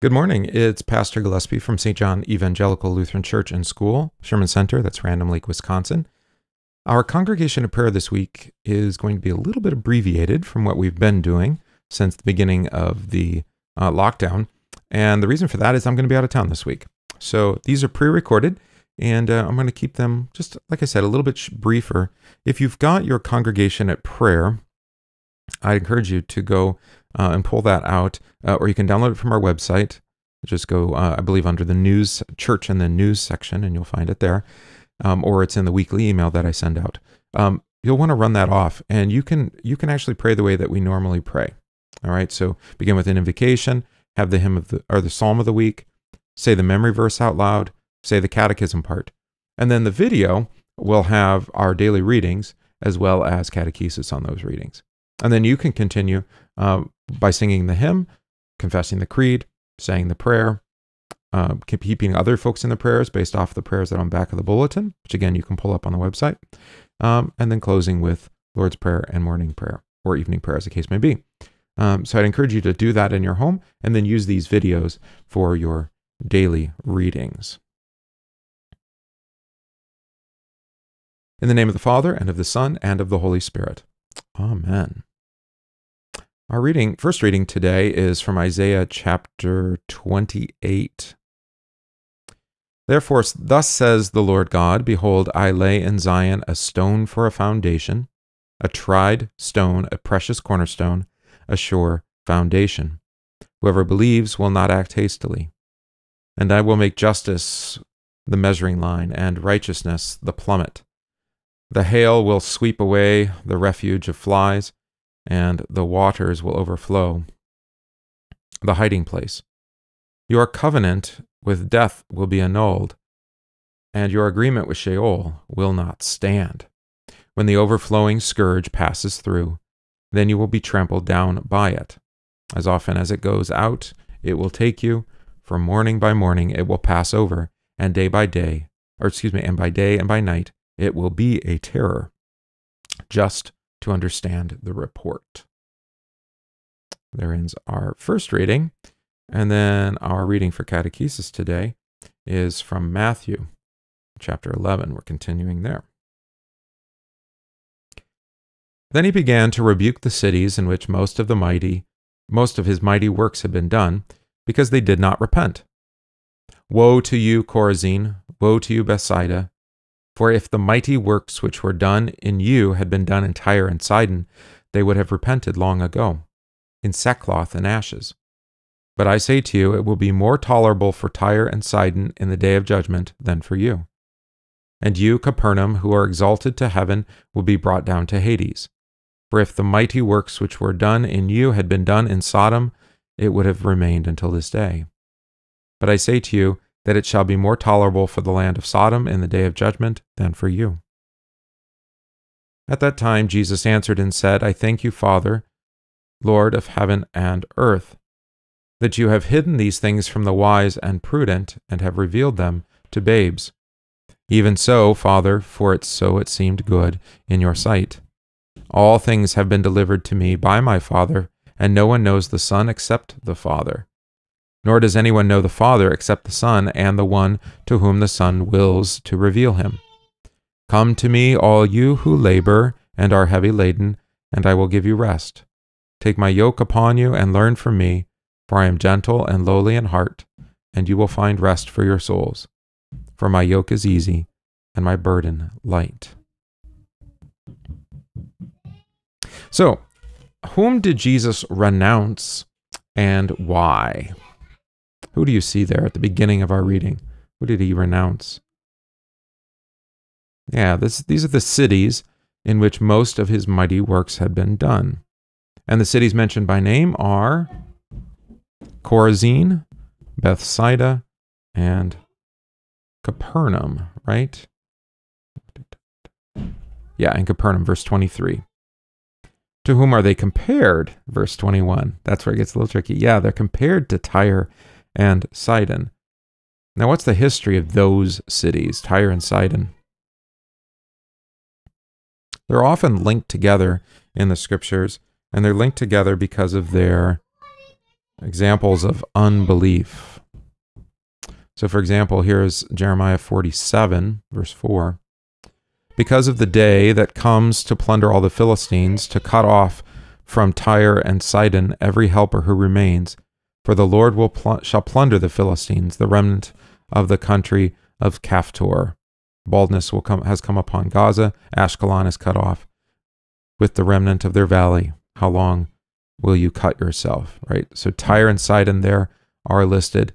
Good morning. It's Pastor Gillespie from St. John Evangelical Lutheran Church and School, Sherman Center, that's Random Lake, Wisconsin. Our Congregation at Prayer this week is going to be a little bit abbreviated from what we've been doing since the beginning of the lockdown, and the reason for that is I'm going to be out of town this week. So these are pre-recorded, and I'm going to keep them, just like I said, a little bit briefer. If you've got your Congregation at Prayer, I encourage you to go and pull that out, or you can download it from our website. Just go, I believe, under the news, church and the news section, and you'll find it there, or it's in the weekly email that I send out. You'll want to run that off, and you can actually pray the way that we normally pray. All right, so begin with an invocation, have the hymn of the, or the psalm of the week, say the memory verse out loud, say the catechism part, and then the video will have our daily readings as well as catechesis on those readings. And then you can continue by singing the hymn, confessing the creed, saying the prayer, keeping other folks in the prayers based off the prayers that are on back of the bulletin, which again, you can pull up on the website, and then closing with Lord's Prayer and morning prayer, or evening prayer as the case may be. So I'd encourage you to do that in your home and then use these videos for your daily readings. In the name of the Father, and of the Son, and of the Holy Spirit. Amen. Our reading, first reading today is from Isaiah chapter 28. Therefore, thus says the Lord God, behold, I lay in Zion a stone for a foundation, a tried stone, a precious cornerstone, a sure foundation. Whoever believes will not act hastily. And I will make justice the measuring line, and righteousness the plummet. The hail will sweep away the refuge of flies, and the waters will overflow the hiding place. Your covenant with death will be annulled, and your agreement with Sheol will not stand. When the overflowing scourge passes through, then you will be trampled down by it. As often as it goes out, it will take you, for morning by morning it will pass over, and day by day, and by day and by night, it will be a terror, just to understand the report. There ends our first reading, and then our reading for catechesis today is from Matthew chapter 11. We're continuing there. Then he began to rebuke the cities in which most of his mighty works had been done, because they did not repent. Woe to you, Chorazin! Woe to you, Bethsaida! For if the mighty works which were done in you had been done in Tyre and Sidon, they would have repented long ago, in sackcloth and ashes. But I say to you, it will be more tolerable for Tyre and Sidon in the day of judgment than for you. And you, Capernaum, who are exalted to heaven, will be brought down to Hades. For if the mighty works which were done in you had been done in Sodom, it would have remained until this day. But I say to you, that it shall be more tolerable for the land of Sodom in the day of judgment than for you. At that time Jesus answered and said, I thank you, Father, Lord of heaven and earth, that you have hidden these things from the wise and prudent, and have revealed them to babes. Even so, Father, for it seemed good in your sight. All things have been delivered to me by my Father, and no one knows the Son except the Father. Nor does anyone know the Father except the Son, and the one to whom the Son wills to reveal him. Come to me, all you who labor and are heavy laden, and I will give you rest. Take my yoke upon you and learn from me, for I am gentle and lowly in heart, and you will find rest for your souls. For my yoke is easy, and my burden light. So, whom did Jesus renounce, and why? Who do you see there at the beginning of our reading? Who did he renounce? Yeah, these are the cities in which most of his mighty works had been done. And the cities mentioned by name are Chorazin, Bethsaida, and Capernaum, right? Yeah, and Capernaum, verse 23. To whom are they compared? Verse 21. That's where it gets a little tricky. Yeah, they're compared to Tyre and Sidon. Now, what's the history of those cities, Tyre and Sidon? They're often linked together in the scriptures, and they're linked together because of their examples of unbelief. So, for example, here's Jeremiah 47, verse 4. Because of the day that comes to plunder all the Philistines, to cut off from Tyre and Sidon every helper who remains, for the Lord will shall plunder the Philistines, the remnant of the country of Caphtor. Baldness will has come upon Gaza, Ashkelon is cut off with the remnant of their valley. How long will you cut yourself, right? So Tyre and Sidon there are listed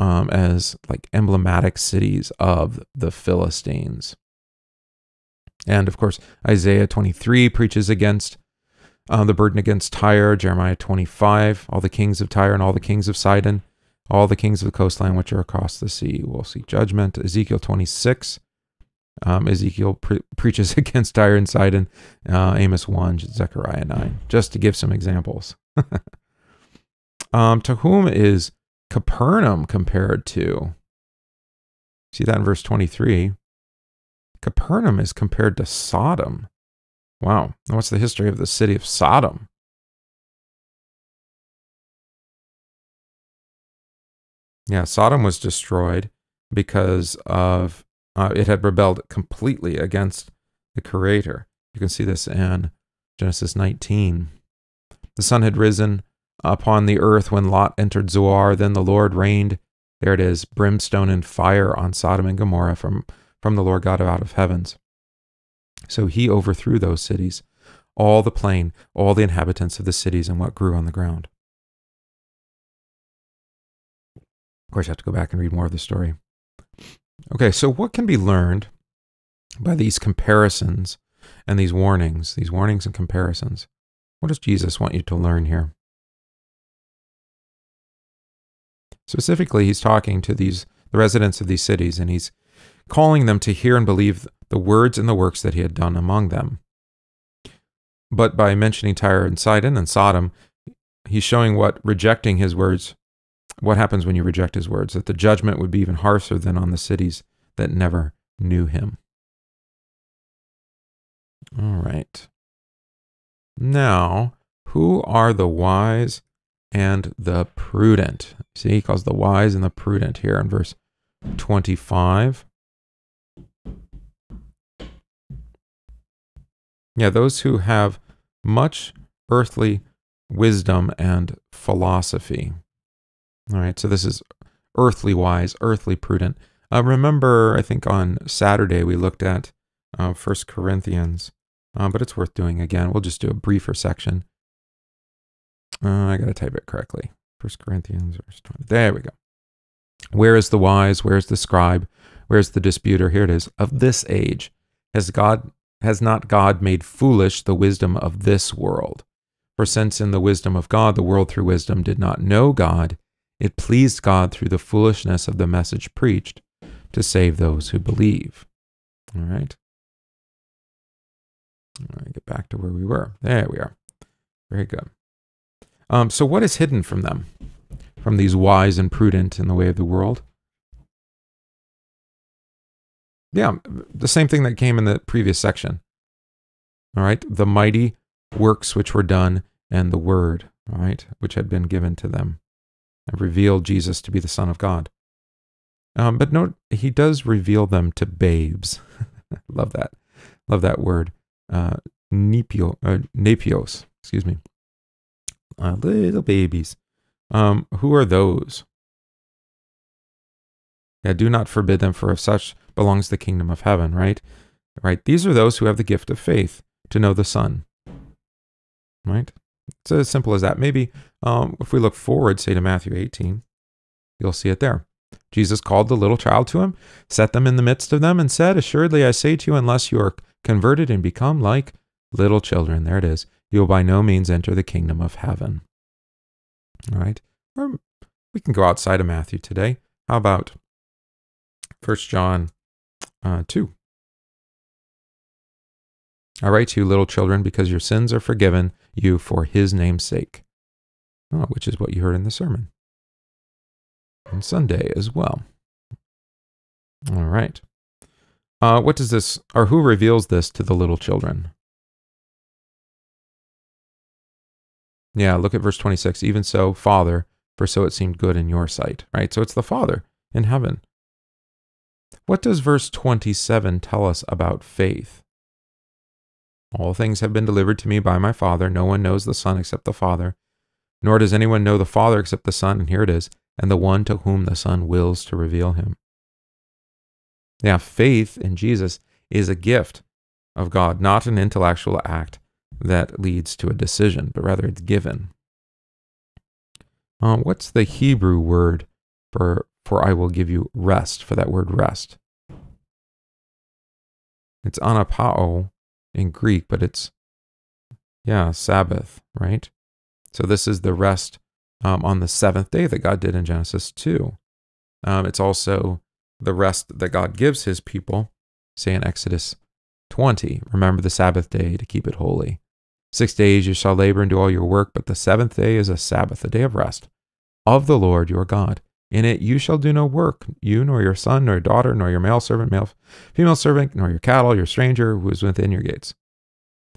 as like emblematic cities of the Philistines. And of course, Isaiah 23 preaches against the burden against Tyre, Jeremiah 25, all the kings of Tyre and all the kings of Sidon, all the kings of the coastline which are across the sea will see judgment. Ezekiel 26, Ezekiel preaches against Tyre and Sidon, Amos 1, Zechariah 9, just to give some examples. To whom is Capernaum compared to? See that in verse 23. Capernaum is compared to Sodom. Wow. And what's the history of the city of Sodom? Yeah, Sodom was destroyed because of it had rebelled completely against the Creator. You can see this in Genesis 19. The sun had risen upon the earth when Lot entered Zoar. Then the Lord rained, there it is, brimstone and fire on Sodom and Gomorrah from the Lord God out of heavens. So he overthrew those cities, all the plain, all the inhabitants of the cities, and what grew on the ground. Of course, you have to go back and read more of the story. Okay, so what can be learned by these comparisons and these warnings and comparisons? What does Jesus want you to learn here? Specifically, he's talking to the residents of these cities, and he's calling them to hear and believe the words and the works that he had done among them. But by mentioning Tyre and Sidon and Sodom, he's showing what happens when you reject his words, that the judgment would be even harsher than on the cities that never knew him. All right. Now, who are the wise and the prudent? See, he calls the wise and the prudent here in verse 25. Yeah, those who have much earthly wisdom and philosophy. All right, so this is earthly wise, earthly prudent. Remember, I think on Saturday we looked at 1 Corinthians, but it's worth doing again. We'll just do a briefer section. I got to type it correctly. 1 Corinthians, verse 20. There we go. Where is the wise? Where is the scribe? Where is the disputer? Here it is. Of this age, has not God made foolish the wisdom of this world? For since in the wisdom of God, the world through wisdom did not know God, it pleased God through the foolishness of the message preached to save those who believe. All right. All right, get back to where we were. There we are. Very good. So what is hidden from them, from these wise and prudent in the way of the world? Yeah, the same thing that came in the previous section. All right, the mighty works which were done and the word, all right, which had been given to them. And revealed Jesus to be the Son of God. But note, he does reveal them to babes. Love that. Love that word. Nepios, excuse me. Little babies. Who are those? Yeah, do not forbid them, for of such belongs the kingdom of heaven, right? Right. These are those who have the gift of faith to know the Son. Right? It's as simple as that. Maybe if we look forward, say, to Matthew 18, you'll see it there. Jesus called the little child to him, set them in the midst of them, and said, "Assuredly, I say to you, unless you are converted and become like little children," there it is, "you will by no means enter the kingdom of heaven." All right? Or we can go outside of Matthew today. How about 1 John 2? "I write to you, little children, because your sins are forgiven you for his name's sake." Oh, which is what you heard in the sermon on Sunday as well. All right. What does this, or who reveals this to the little children? Yeah, look at verse 26. Even so, Father, for so it seemed good in your sight. Right? So it's the Father in heaven. What does verse 27 tell us about faith? All things have been delivered to me by my Father. No one knows the Son except the Father, nor does anyone know the Father except the Son. And here it is, and the one to whom the Son wills to reveal him. Now, faith in Jesus is a gift of God, not an intellectual act that leads to a decision, but rather it's given. What's the Hebrew word for I will give you rest, for that word rest? It's anapao in Greek, but it's, yeah, Sabbath, right? So this is the rest on the seventh day that God did in Genesis 2. It's also the rest that God gives his people, say in Exodus 20. Remember the Sabbath day to keep it holy. 6 days you shall labor and do all your work, but the seventh day is a Sabbath, a day of rest, of the Lord your God. In it you shall do no work, you nor your son, nor your daughter, nor your male servant, female servant, nor your cattle, your stranger who is within your gates.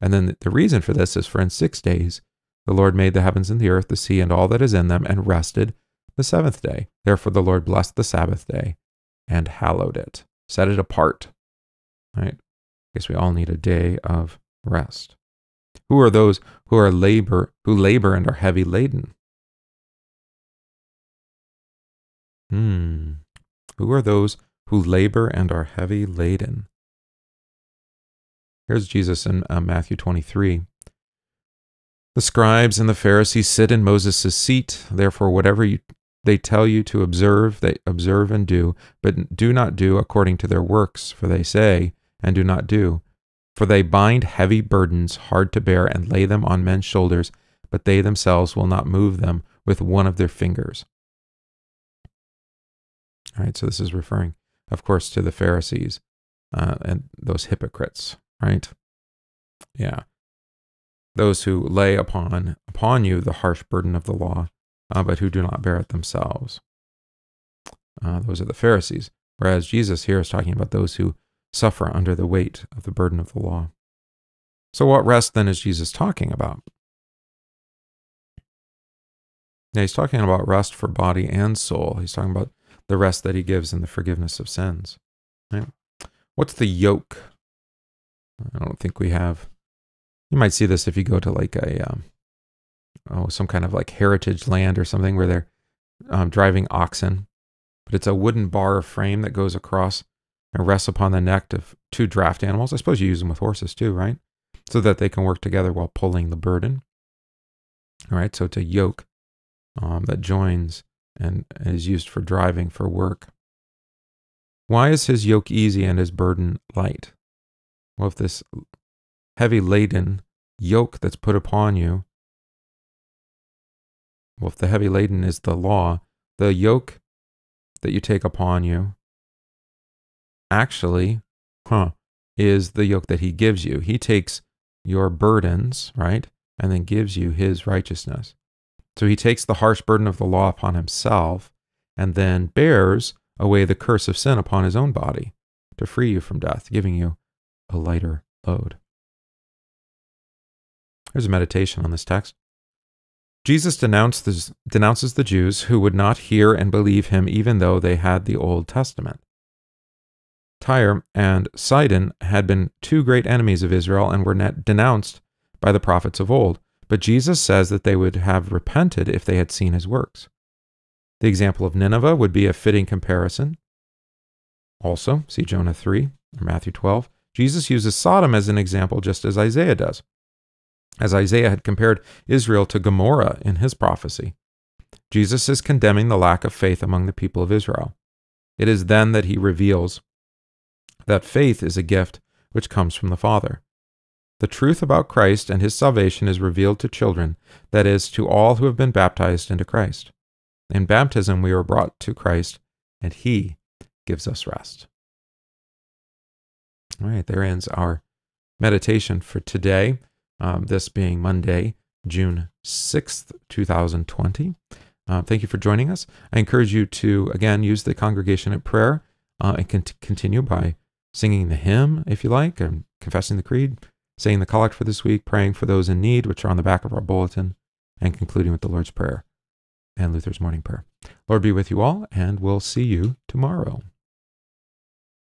And then the reason for this is, for in 6 days the Lord made the heavens and the earth, the sea, and all that is in them, and rested the seventh day. Therefore the Lord blessed the Sabbath day and hallowed it, set it apart. Right? I guess we all need a day of rest. Who are those who labor and are heavy laden? Who are those who labor and are heavy laden? Here's Jesus in Matthew 23. The scribes and the Pharisees sit in Moses' seat. Therefore, whatever they tell you to observe, they observe and do, but do not do according to their works, for they say, and do not do. For they bind heavy burdens hard to bear and lay them on men's shoulders, but they themselves will not move them with one of their fingers. All right, so this is referring, of course, to the Pharisees and those hypocrites, right? Yeah. Those who lay upon you the harsh burden of the law, but who do not bear it themselves. Those are the Pharisees, whereas Jesus here is talking about those who suffer under the weight of the burden of the law. So what rest then is Jesus talking about? Now he's talking about rest for body and soul. He's talking about the rest that he gives in the forgiveness of sins. Right? What's the yoke? I don't think we have. You might see this if you go to like a, some kind of like heritage land or something where they're driving oxen, but it's a wooden bar frame that goes across and rests upon the neck of two draft animals. I suppose you use them with horses too, right? So that they can work together while pulling the burden. All right, so to yoke that joins and is used for driving for work. Why is his yoke easy and his burden light? Well, if this heavy laden yoke that's put upon you, well, if the heavy laden is the law, the yoke that you take upon you actually is the yoke that he gives you. He takes your burdens, right, and then gives you his righteousness. So he takes the harsh burden of the law upon himself and then bears away the curse of sin upon his own body to free you from death, giving you a lighter load. Here's a meditation on this text. Jesus denounces the Jews who would not hear and believe him even though they had the Old Testament. Tyre and Sidon had been two great enemies of Israel and were denounced by the prophets of old. But Jesus says that they would have repented if they had seen his works. The example of Nineveh would be a fitting comparison. Also, see Jonah 3 or Matthew 12. Jesus uses Sodom as an example just as Isaiah does, as Isaiah had compared Israel to Gomorrah in his prophecy. Jesus is condemning the lack of faith among the people of Israel. It is then that he reveals that faith is a gift which comes from the Father. The truth about Christ and his salvation is revealed to children, that is, to all who have been baptized into Christ. In baptism, we are brought to Christ, and he gives us rest. All right, there ends our meditation for today, this being Monday, June 6th, 2020. Thank you for joining us. I encourage you to, again, use the Congregation at Prayer and continue by singing the hymn, if you like, and confessing the creed, saying the collect for this week, praying for those in need, which are on the back of our bulletin, and concluding with the Lord's Prayer and Luther's morning prayer. Lord be with you all, and we'll see you tomorrow.